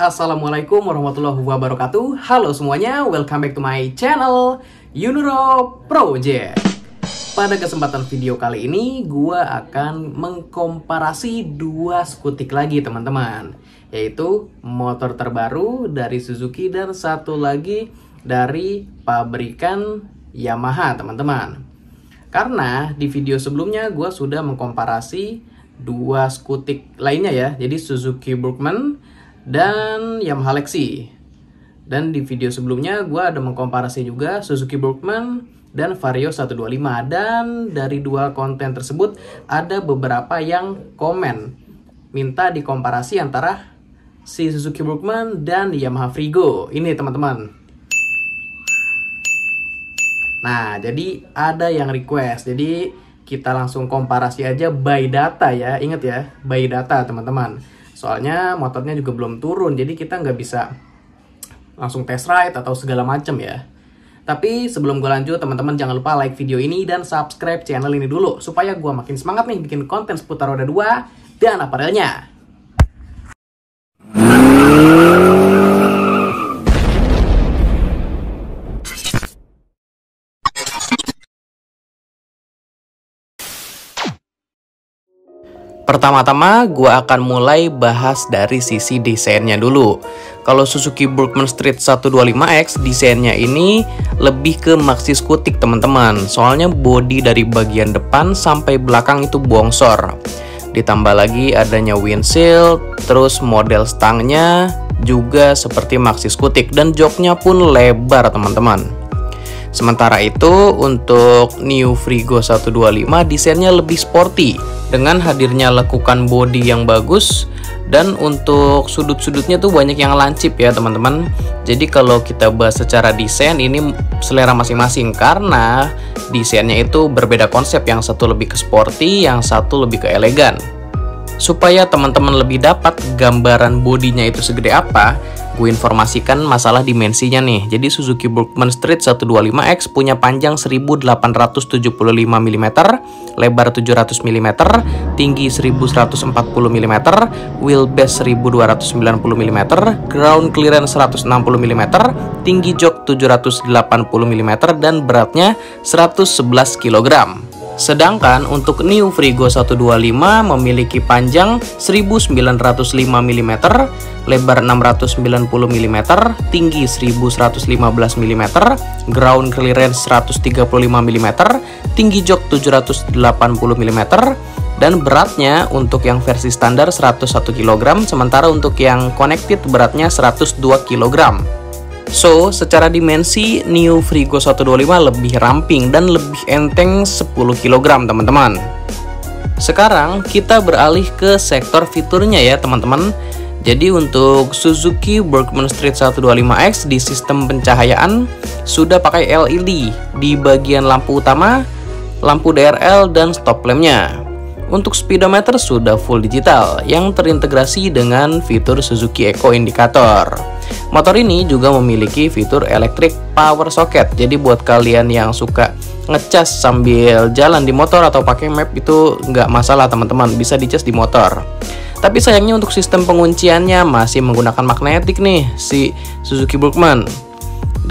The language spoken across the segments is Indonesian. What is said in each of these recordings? Assalamualaikum warahmatullahi wabarakatuh. Halo semuanya, welcome back to my channel Yunuro Project. Pada kesempatan video kali ini, gua akan mengkomparasi dua skutik lagi teman-teman, yaitu motor terbaru dari Suzuki dan satu lagi dari pabrikan Yamaha teman-teman. Karena di video sebelumnya gua sudah mengkomparasi dua skutik lainnya ya, jadi Suzuki Burgman dan Yamaha Lexi. Dan di video sebelumnya gue ada mengkomparasi juga Suzuki Burgman dan Vario 125. Dan dari dua konten tersebut ada beberapa yang komen minta dikomparasi antara si Suzuki Burgman dan Yamaha Freego ini teman-teman. Nah, jadi ada yang request, jadi kita langsung komparasi aja by data ya. Ingat ya, by data teman-teman. Soalnya motornya juga belum turun, jadi kita nggak bisa langsung test ride atau segala macem ya. Tapi sebelum gue lanjut, teman-teman jangan lupa like video ini dan subscribe channel ini dulu, supaya gue makin semangat nih bikin konten seputar roda 2 dan aparelnya. Pertama-tama, gue akan mulai bahas dari sisi desainnya dulu. Kalau Suzuki Burgman Street 125X, desainnya ini lebih ke maxi skutik teman-teman. Soalnya bodi dari bagian depan sampai belakang itu bongsor. Ditambah lagi adanya windshield, terus model stangnya juga seperti maxi skutik. Dan joknya pun lebar teman-teman. Sementara itu, untuk New Freego 125 desainnya lebih sporty dengan hadirnya lekukan bodi yang bagus, dan untuk sudut-sudutnya tuh banyak yang lancip ya teman-teman. Jadi kalau kita bahas secara desain, ini selera masing-masing karena desainnya itu berbeda konsep. Yang satu lebih ke sporty, yang satu lebih ke elegan. Supaya teman-teman lebih dapat gambaran bodinya itu segede apa, gue informasikan masalah dimensinya nih. Jadi Suzuki Burgman Street 125X punya panjang 1875 mm, lebar 700 mm, tinggi 1140 mm, wheelbase 1290 mm, ground clearance 160 mm, tinggi jok 780 mm, dan beratnya 111 kg. Sedangkan untuk New Freego 125 memiliki panjang 1905 mm, lebar 690 mm, tinggi 1115 mm, ground clearance 135 mm, tinggi jok 780 mm, dan beratnya untuk yang versi standar 101 kg, sementara untuk yang connected beratnya 102 kg. So, secara dimensi, New Freego 125 lebih ramping dan lebih enteng 10 kg, teman-teman. Sekarang, kita beralih ke sektor fiturnya ya, teman-teman. Jadi, untuk Suzuki Burgman Street 125X di sistem pencahayaan sudah pakai LED di bagian lampu utama, lampu DRL, dan stop lampnya. Untuk speedometer sudah full digital yang terintegrasi dengan fitur Suzuki Eco Indicator. Motor ini juga memiliki fitur electric power socket. Jadi buat kalian yang suka ngecas sambil jalan di motor atau pakai map itu nggak masalah teman-teman, bisa dicas di motor. Tapi sayangnya untuk sistem pengunciannya masih menggunakan magnetik nih si Suzuki Burgman.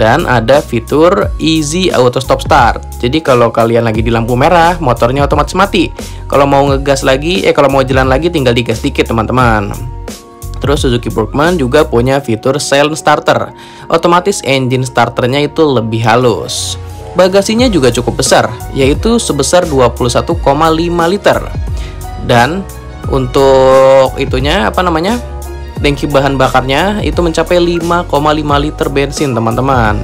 Dan ada fitur Easy Auto Stop Start. Jadi kalau kalian lagi di lampu merah, motornya otomatis mati. Kalau mau ngegas lagi, kalau mau jalan lagi tinggal digas dikit teman-teman. Terus Suzuki Burgman juga punya fitur Silent Starter. Otomatis engine starternya itu lebih halus. Bagasinya juga cukup besar, yaitu sebesar 21,5 liter. Dan untuk itunya Dengki bahan bakarnya itu mencapai 5,5 liter bensin teman-teman.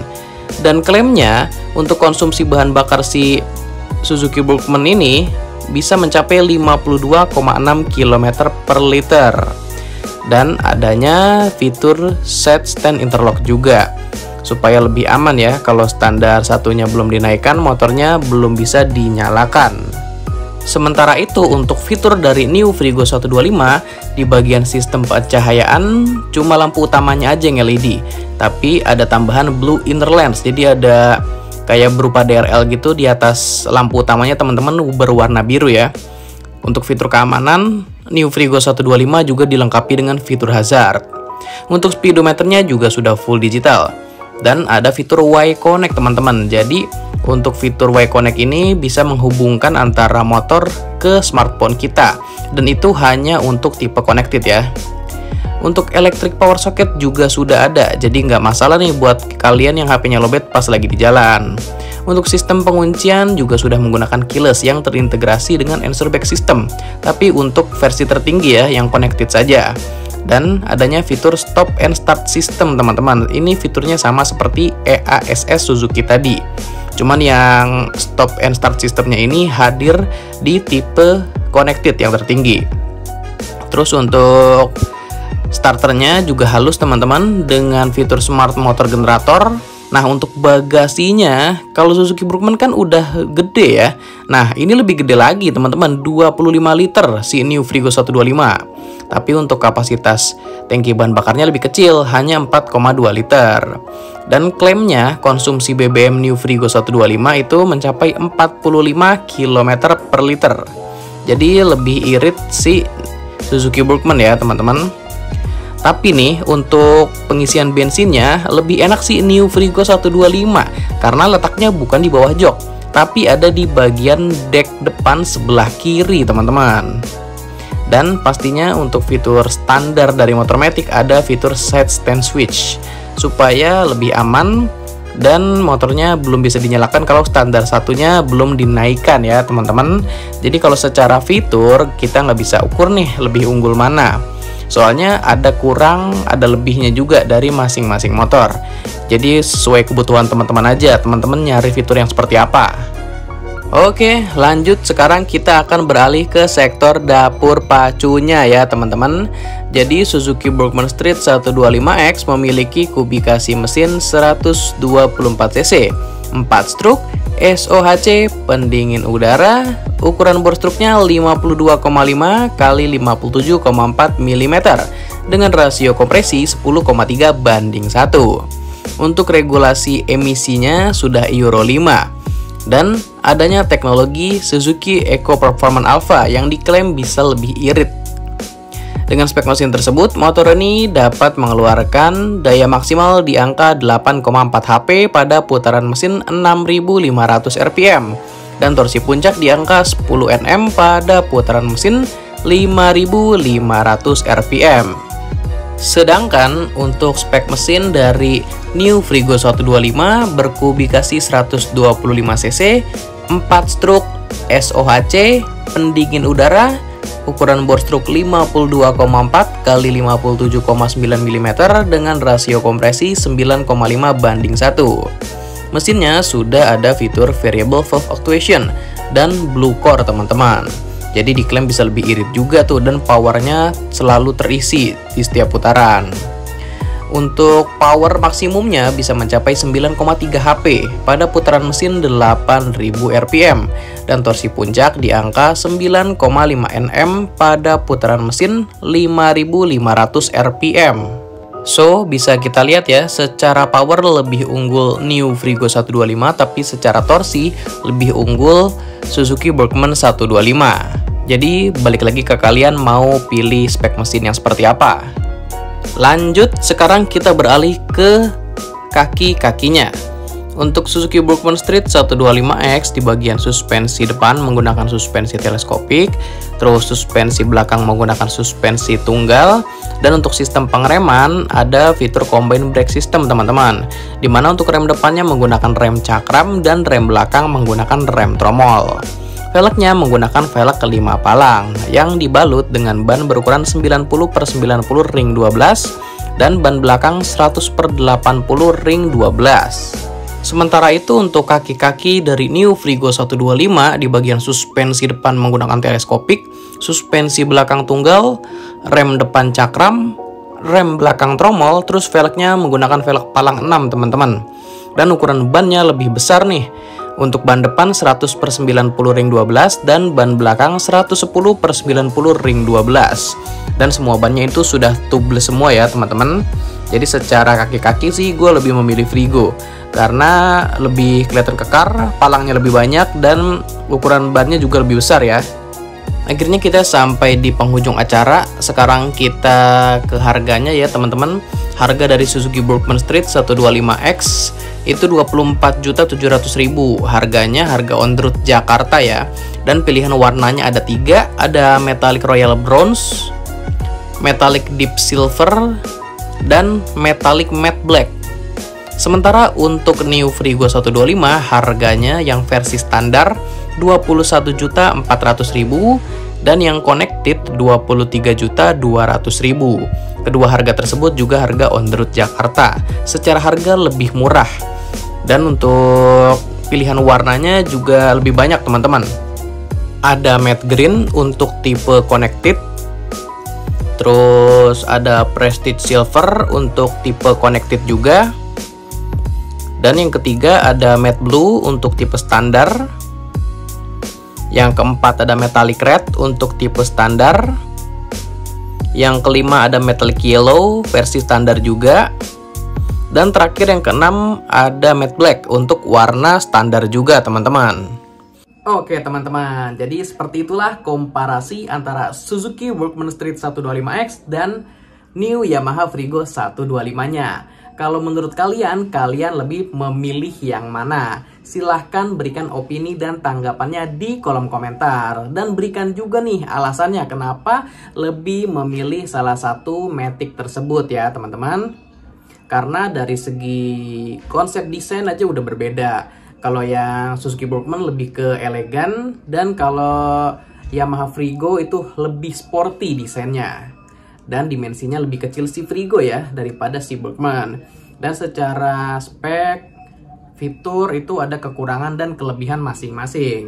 Dan klaimnya untuk konsumsi bahan bakar si Suzuki Burgman ini bisa mencapai 52,6 km per liter. Dan adanya fitur set stand interlock juga, supaya lebih aman ya. Kalau standar satunya belum dinaikkan, motornya belum bisa dinyalakan. Sementara itu, untuk fitur dari New Freego 125 di bagian sistem pencahayaan cuma lampu utamanya aja yang LED, tapi ada tambahan blue inner lens. Jadi ada kayak berupa DRL gitu di atas lampu utamanya teman-teman, berwarna biru ya. Untuk fitur keamanan, New Freego 125 juga dilengkapi dengan fitur hazard. Untuk speedometernya juga sudah full digital. Dan ada fitur Y Connect teman-teman. Jadi untuk fitur Y Connect ini bisa menghubungkan antara motor ke smartphone kita. Dan itu hanya untuk tipe connected ya. Untuk electric power socket juga sudah ada. Jadi nggak masalah nih buat kalian yang HP-nya lobet pas lagi di jalan. Untuk sistem penguncian juga sudah menggunakan keyless yang terintegrasi dengan answer back system. Tapi untuk versi tertinggi ya, yang connected saja. Dan adanya fitur stop and start system teman-teman. Ini fiturnya sama seperti EASS Suzuki tadi. Cuman yang stop and start systemnya ini hadir di tipe connected yang tertinggi. Terus untuk starternya juga halus teman-teman dengan fitur smart motor generator. Nah untuk bagasinya, kalau Suzuki Burgman kan udah gede ya. Nah ini lebih gede lagi teman-teman, 25 liter si New Freego 125. Tapi untuk kapasitas tangki bahan bakarnya lebih kecil, hanya 4,2 liter. Dan klaimnya konsumsi BBM New Freego 125 itu mencapai 45 km per liter. Jadi lebih irit si Suzuki Burgman ya teman-teman. Tapi nih, untuk pengisian bensinnya lebih enak sih New Freego 125 karena letaknya bukan di bawah jok, tapi ada di bagian dek depan sebelah kiri, teman-teman. Dan pastinya untuk fitur standar dari motor matic ada fitur side stand switch supaya lebih aman dan motornya belum bisa dinyalakan kalau standar satunya belum dinaikkan ya, teman-teman. Jadi kalau secara fitur kita nggak bisa ukur nih lebih unggul mana. Soalnya ada kurang, ada lebihnya juga dari masing-masing motor. Jadi sesuai kebutuhan teman-teman aja, teman-teman nyari fitur yang seperti apa. Oke, lanjut sekarang kita akan beralih ke sektor dapur pacunya ya teman-teman. Jadi Suzuki Burgman Street 125X memiliki kubikasi mesin 124 cc, 4 struk, SOHC, pendingin udara, ukuran bor struknya 52,5 x 57,4 mm dengan rasio kompresi 10,3:1. Untuk regulasi emisinya sudah Euro 5 dan adanya teknologi Suzuki Eco Performance Alpha yang diklaim bisa lebih irit. Dengan spek mesin tersebut, motor ini dapat mengeluarkan daya maksimal di angka 8,4 HP pada putaran mesin 6.500 RPM dan torsi puncak di angka 10 Nm pada putaran mesin 5.500 RPM. Sedangkan untuk spek mesin dari New Freego 125 berkubikasi 125 cc, 4 struk, SOHC, pendingin udara, ukuran bor struk 52,4 x 57,9 mm dengan rasio kompresi 9,5:1. Mesinnya sudah ada fitur variable valve actuation dan blue core teman-teman. Jadi diklaim bisa lebih irit juga tuh, dan powernya selalu terisi di setiap putaran. Untuk power maksimumnya bisa mencapai 9,3 HP pada putaran mesin 8.000 RPM dan torsi puncak di angka 9,5 Nm pada putaran mesin 5.500 RPM. So, bisa kita lihat ya, secara power lebih unggul New Freego 125, tapi secara torsi lebih unggul Suzuki Burgman 125. Jadi, balik lagi ke kalian mau pilih spek mesin yang seperti apa. Lanjut, sekarang kita beralih ke kaki-kakinya. Untuk Suzuki Burgman Street 125X di bagian suspensi depan menggunakan suspensi teleskopik, terus suspensi belakang menggunakan suspensi tunggal, dan untuk sistem pengereman ada fitur combined brake system teman-teman, dimana untuk rem depannya menggunakan rem cakram dan rem belakang menggunakan rem tromol. Velgnya menggunakan velg kelima palang yang dibalut dengan ban berukuran 90/90 ring 12 dan ban belakang 100/80 ring 12. Sementara itu untuk kaki-kaki dari New Freego 125 di bagian suspensi depan menggunakan teleskopik, suspensi belakang tunggal, rem depan cakram, rem belakang tromol, terus velgnya menggunakan velg palang 6 teman-teman. Dan ukuran bannya lebih besar nih. Untuk ban depan 100/90 ring 12 dan ban belakang 110/90 ring 12. Dan semua bannya itu sudah tubeless semua ya teman-teman. Jadi secara kaki-kaki sih gue lebih memilih Freego karena lebih kelihatan kekar, palangnya lebih banyak, dan ukuran bannya juga lebih besar ya. Akhirnya kita sampai di penghujung acara. Sekarang kita ke harganya ya teman-teman. Harga dari Suzuki Burgman Street 125X itu 24.700.000. Harganya harga on road Jakarta ya. Dan pilihan warnanya ada 3, ada metallic royal bronze, metallic deep silver, dan metallic matte black. Sementara untuk New Freego 125 harganya yang versi standar 21.400.000 dan yang connected 23.200.000. Kedua harga tersebut juga harga on road Jakarta. Secara harga lebih murah. Dan untuk pilihan warnanya juga lebih banyak, teman-teman. Ada matte green untuk tipe connected. Terus ada Prestige Silver untuk tipe connected juga. Dan yang ketiga ada matte blue untuk tipe standar. Yang keempat ada metallic red untuk tipe standar. Yang kelima ada metallic yellow versi standar juga. Dan terakhir yang keenam ada matte black untuk warna standar juga teman-teman. Oke teman-teman, jadi seperti itulah komparasi antara Suzuki Burgman Street 125X dan New Yamaha Freego 125-nya. Kalau menurut kalian, kalian lebih memilih yang mana? Silahkan berikan opini dan tanggapannya di kolom komentar. Dan berikan juga nih alasannya kenapa lebih memilih salah satu Matic tersebut ya teman-teman. Karena dari segi konsep desain aja udah berbeda. Kalau yang Suzuki Burgman lebih ke elegan. Dan kalau Yamaha Freego itu lebih sporty desainnya. Dan dimensinya lebih kecil si Freego ya daripada si Burgman. Dan secara spek, fitur itu ada kekurangan dan kelebihan masing-masing.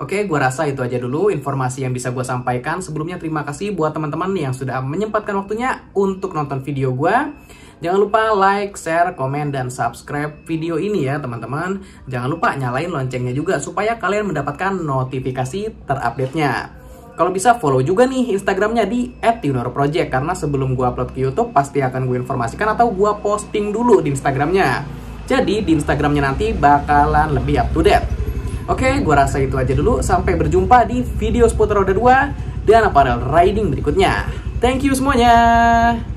Oke, gua rasa itu aja dulu informasi yang bisa gua sampaikan. Sebelumnya terima kasih buat teman-teman yang sudah menyempatkan waktunya untuk nonton video gua. Jangan lupa like, share, komen, dan subscribe video ini ya teman-teman. Jangan lupa nyalain loncengnya juga supaya kalian mendapatkan notifikasi terupdate-nya. Kalau bisa follow juga nih Instagramnya di @yunuro project, karena sebelum gua upload ke YouTube pasti akan gue informasikan atau gua posting dulu di Instagramnya. Jadi di Instagramnya nanti bakalan lebih up to date. Oke, gua rasa itu aja dulu. Sampai berjumpa di video seputar roda 2 dan aparel riding berikutnya. Thank you semuanya.